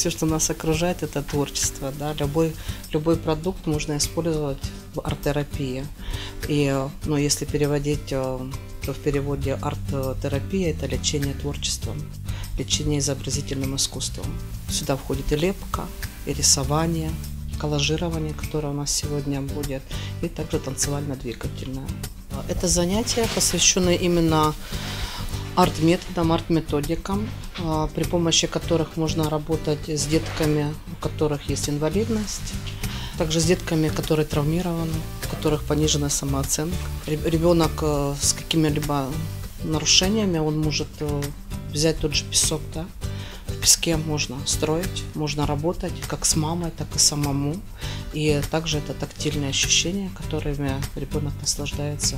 все, что нас окружает, это творчество. Да? Любой продукт можно использовать в арт-терапии. Но если переводить, то в переводе арт-терапия – это лечение творчеством, лечение изобразительным искусством. Сюда входит и лепка, и рисование, коллажирование, которое у нас сегодня будет, и также танцевально-двигательное. Это занятия, посвященные именно арт-методам, арт-методикам, при помощи которых можно работать с детками, у которых есть инвалидность, также с детками, которые травмированы, у которых понижена самооценка. Ребенок с какими-либо нарушениями, он может взять тот же песок, да? В песке можно строить, можно работать как с мамой, так и самому. И также это тактильные ощущения, которыми ребенок наслаждается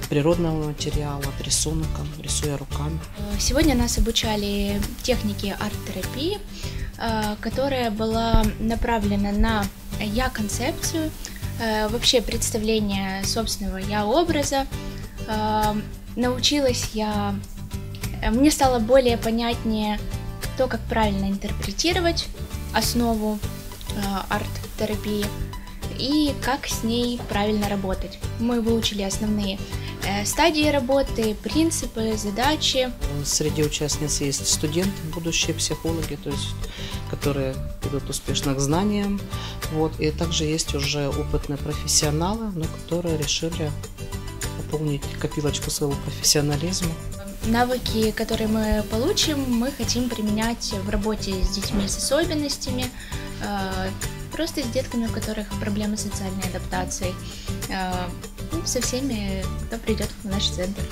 от природного материала, от рисунка, рисуя руками. Сегодня нас обучали технике арт-терапии, которая была направлена на я-концепцию, вообще представление собственного я-образа. Научилась я... Мне стало более понятнее то, как правильно интерпретировать основу арт-терапии и как с ней правильно работать. Мы выучили основные стадии работы, принципы, задачи. Среди участниц есть студенты, будущие психологи, то есть, которые идут успешно к знаниям. Вот. И также есть уже опытные профессионалы, которые решили пополнить копилочку своего профессионализма. Навыки, которые мы получим, мы хотим применять в работе с детьми с особенностями, просто с детками, у которых проблемы с социальной адаптацией, со всеми, кто придет в наш центр.